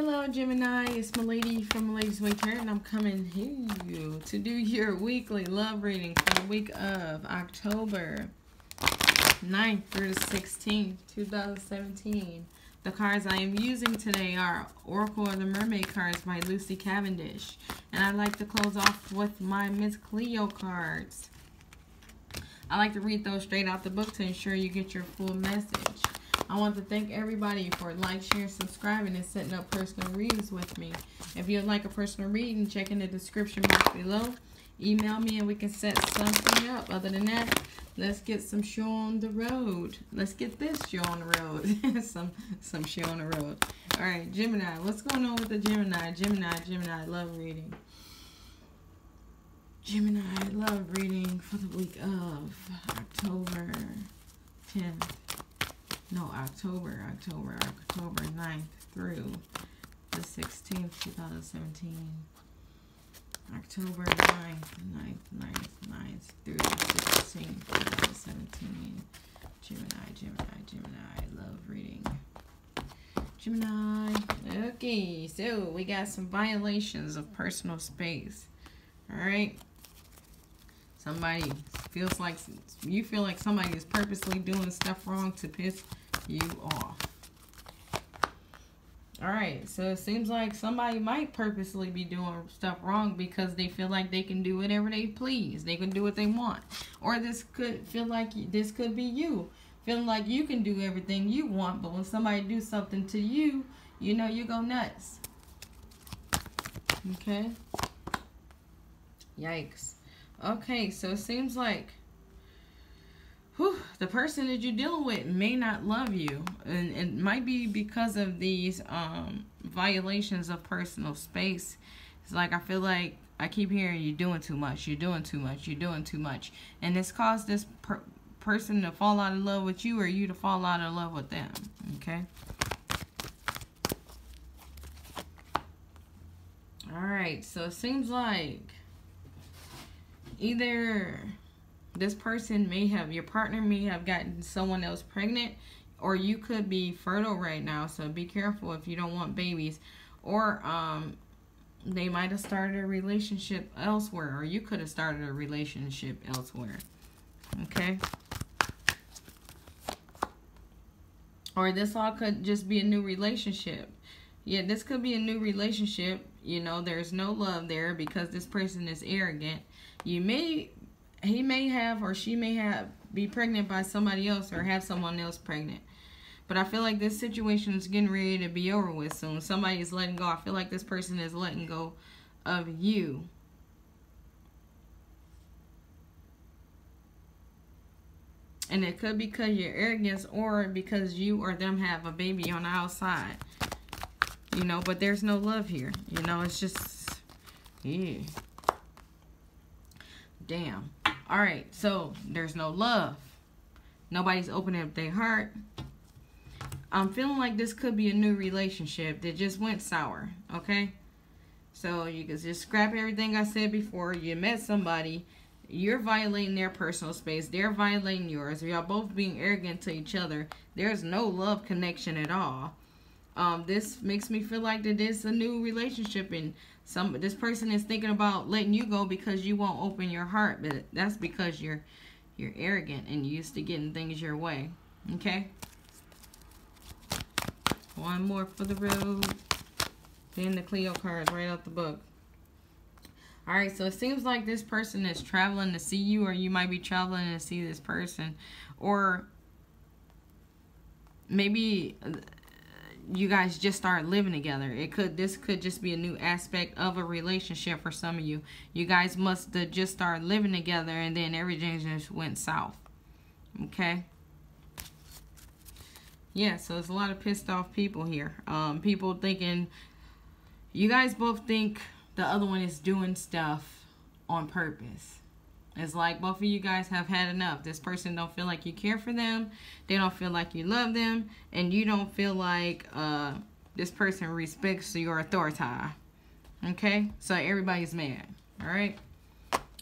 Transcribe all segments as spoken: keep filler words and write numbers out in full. Hello Gemini, it's Milady from Milady's Week Tarot, and I'm coming here to do your weekly love reading for the week of October ninth through the sixteenth, two thousand seventeen. The cards I am using today are Oracle of the Mermaid cards by Lucy Cavendish. And I'd like to close off with my Miss Cleo cards. I like to read those straight out the book to ensure you get your full message. I want to thank everybody for like, sharing, subscribing, and setting up personal readings with me. If you'd like a personal reading, check in the description box below. Email me and we can set something up. Other than that, let's get some show on the road. Let's get this show on the road. some some show on the road. All right, Gemini. What's going on with the Gemini? Gemini, Gemini, love reading. Gemini, love reading for the week of October tenth. No, October, October, October ninth through the sixteenth, two thousand seventeen. October ninth, ninth, ninth, ninth through the sixteenth, two thousand seventeen. Gemini, Gemini, Gemini, love reading. Gemini. Okay, so we got some violations of personal space. All right. Somebody feels like, you feel like somebody is purposely doing stuff wrong to piss you off. Alright, so it seems like somebody might purposely be doing stuff wrong because they feel like they can do whatever they please. They can do what they want. Or this could feel like, this could be you. Feeling like you can do everything you want, but when somebody do something to you, you know you go nuts. Okay? Yikes. Okay, so it seems like whew, the person that you're dealing with may not love you. And it might be because of these um, violations of personal space. It's like, I feel like I keep hearing you're doing too much, you're doing too much, you're doing too much. And it's caused this per person to fall out of love with you or you to fall out of love with them. Okay? Alright, so it seems like either this person may have, your partner may have gotten someone else pregnant, or you could be fertile right now, so be careful if you don't want babies. Or um, they might have started a relationship elsewhere, or you could have started a relationship elsewhere. Okay? Or this all could just be a new relationship. Yeah, this could be a new relationship. You know, there's no love there because this person is arrogant. You may, he may have, or she may have, be pregnant by somebody else or have someone else pregnant. But I feel like this situation is getting ready to be over with soon. Somebody is letting go. I feel like this person is letting go of you. And it could be because of your arrogance or because you or them have a baby on the outside. You know, but there's no love here. You know, it's just, yeah. Damn. All right, so there's no love. Nobody's opening up their heart. I'm feeling like this could be a new relationship that just went sour, okay? So you can just scrap everything I said before. You met somebody. You're violating their personal space. They're violating yours. Y'all both being arrogant to each other. There's no love connection at all. Um, this makes me feel like that it's a new relationship, and some this person is thinking about letting you go because you won't open your heart, but that's because you're you're arrogant and you're used to getting things your way. Okay. One more for the road. Then the Cleo cards right out the book. All right, so it seems like this person is traveling to see you, or you might be traveling to see this person, or maybe you guys just start living together. It could, this could just be a new aspect of a relationship for some of you. You guys must have just started living together and then everything just went south. Okay? Yeah, so there's a lot of pissed off people here. Um, people thinking, you guys both think the other one is doing stuff on purpose. It's like both of you guys have had enough. This person don't feel like you care for them. They don't feel like you love them. And you don't feel like uh, this person respects your authority. Okay? So everybody's mad. Alright?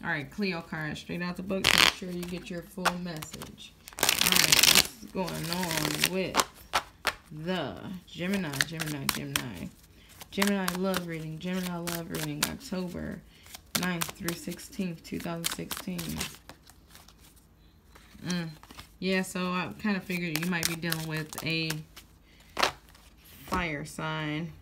Alright, Cleo card straight out the book to make sure you get your full message. Alright, what's going on with the Gemini, Gemini, Gemini? Gemini, love reading. Gemini, love reading. October ninth through sixteenth, two thousand sixteen. Mm. Yeah, so I kind of figured you might be dealing with a fire sign.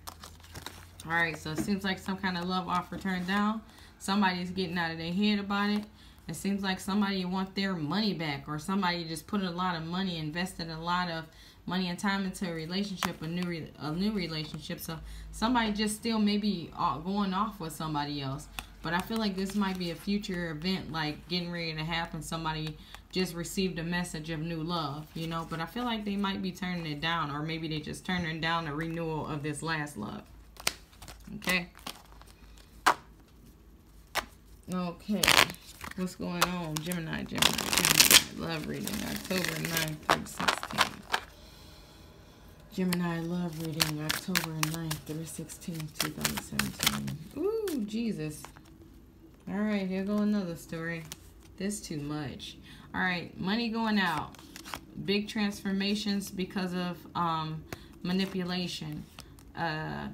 All right, so it seems like some kind of love offer turned down. Somebody's getting out of their head about it. It seems like somebody wants their money back, or somebody just put a lot of money, invested a lot of money and time into a relationship, a new re a new relationship. So somebody just still maybe going off with somebody else. But I feel like this might be a future event, like getting ready to happen. Somebody just received a message of new love, you know. But I feel like they might be turning it down, or maybe they just turning down the renewal of this last love. Okay. Okay. What's going on? Gemini, Gemini, Gemini. Love reading. October ninth through sixteenth. Gemini, love reading. October ninth through sixteenth, two thousand seventeen. Ooh, Jesus. All right, here go another story. This too much. All right, money going out. Big transformations because of um, manipulation. Uh...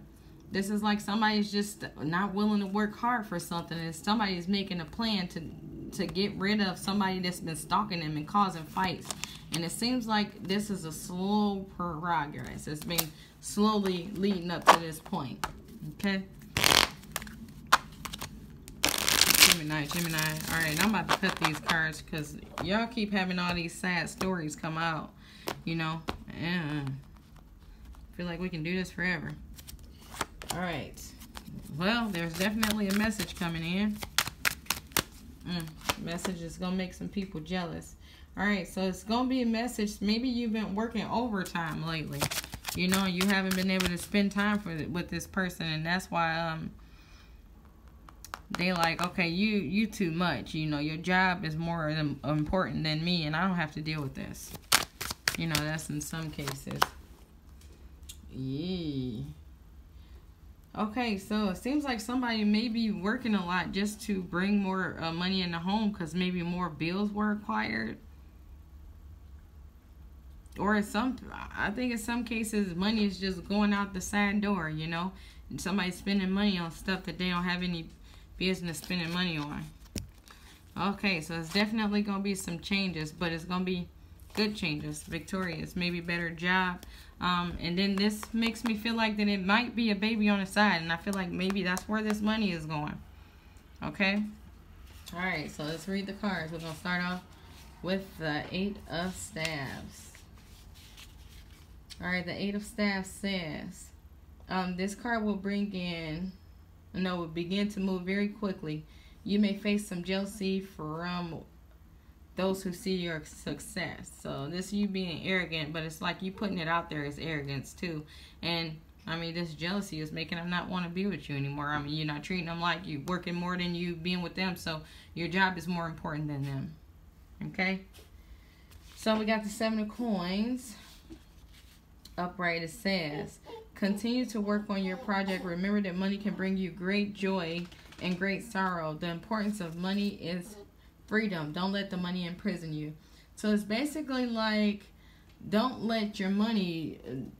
This is like somebody's just not willing to work hard for something, and somebody's making a plan to to get rid of somebody that's been stalking them and causing fights. And it seems like this is a slow progress. It's been slowly leading up to this point. Okay. Gemini, Gemini. All right, I'm about to cut these cards because y'all keep having all these sad stories come out. You know, yeah. I feel like we can do this forever. All right, well, there's definitely a message coming in. Mm, message is going to make some people jealous. All right, so it's going to be a message. Maybe you've been working overtime lately. You know, you haven't been able to spend time for with this person, and that's why um, they like, okay, you, you too much. You know, your job is more than, important than me, and I don't have to deal with this. You know, that's in some cases. Yeah. Okay, so it seems like somebody may be working a lot just to bring more uh, money in the home, because maybe more bills were acquired. Or in some, I think in some cases, money is just going out the side door, you know. And somebody's spending money on stuff that they don't have any business spending money on. Okay, so it's definitely going to be some changes, but it's going to be good changes, victorious, maybe better job. Um, and then this makes me feel like that it might be a baby on the side, and I feel like maybe that's where this money is going. Okay? All right, so let's read the cards. We're going to start off with the Eight of Staves. All right, the Eight of Staves says, um, this card will bring in, no, will begin to move very quickly. You may face some jealousy from those who see your success. So this you being arrogant, but it's like you putting it out there as arrogance too. And I mean, this jealousy is making them not want to be with you anymore. I mean, you're not treating them like you working more than you being with them. So your job is more important than them. Okay. So we got the Seven of Coins. Upright, it says, continue to work on your project. Remember that money can bring you great joy and great sorrow. The importance of money is freedom. Don't let the money imprison you. So it's basically like, don't let your money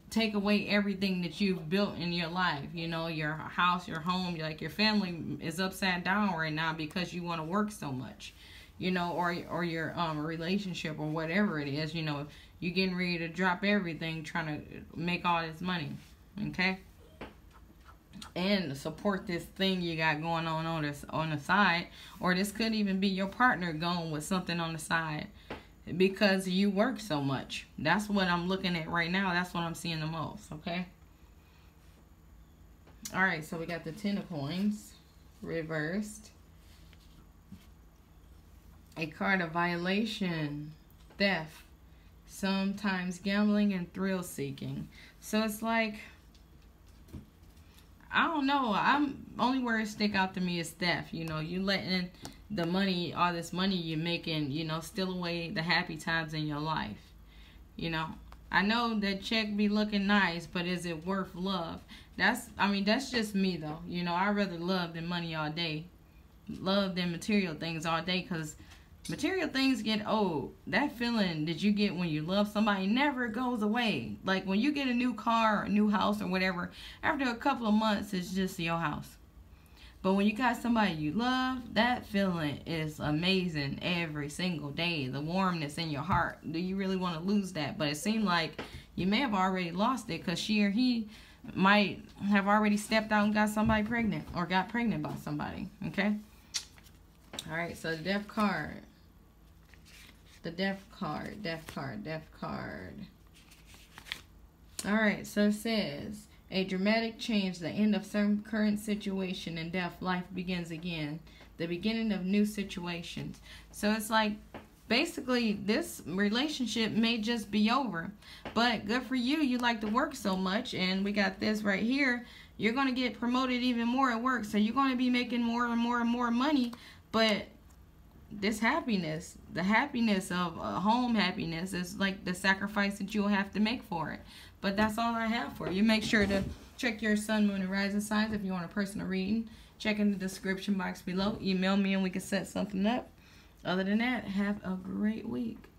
take away everything that you've built in your life. You know, your house, your home, like your family is upside down right now because you want to work so much. You know, or or your um relationship or whatever it is. You know, you're getting ready to drop everything trying to make all this money. Okay? And support this thing you got going on on this on the side, or this could even be your partner going with something on the side because you work so much. That's what I'm looking at right now. That's what I'm seeing the most. Okay. All right, so we got the Ten of Coins reversed, a card of violation, theft, sometimes gambling and thrill seeking. So it's like, I don't know. I'm only words stick out to me is theft. You know, you letting the money, all this money you're making, you know, steal away the happy times in your life. You know, I know that check be looking nice, but is it worth love? That's, I mean, that's just me though. You know, I rather love than money all day, love than material things all day, because Material things get old. That feeling that you get when you love somebody never goes away. Like when you get a new car or a new house or whatever, after a couple of months, it's just your house. But when you got somebody you love, that feeling is amazing every single day. The warmness in your heart. Do you really want to lose that? But it seemed like you may have already lost it because she or he might have already stepped out and got somebody pregnant or got pregnant by somebody. Okay? Alright, so the death card. The death card, death card, death card. Alright, so it says, a dramatic change, the end of some current situation and death, life begins again. The beginning of new situations. So it's like, basically, this relationship may just be over. But good for you, you like to work so much. And we got this right here. You're going to get promoted even more at work. So you're going to be making more and more and more money. But this happiness, the happiness of uh, home happiness is like the sacrifice that you'll have to make for it. But that's all I have for you. Make sure to check your sun, moon, and rising signs if you want a personal reading. Check in the description box below. Email me and we can set something up. Other than that, have a great week.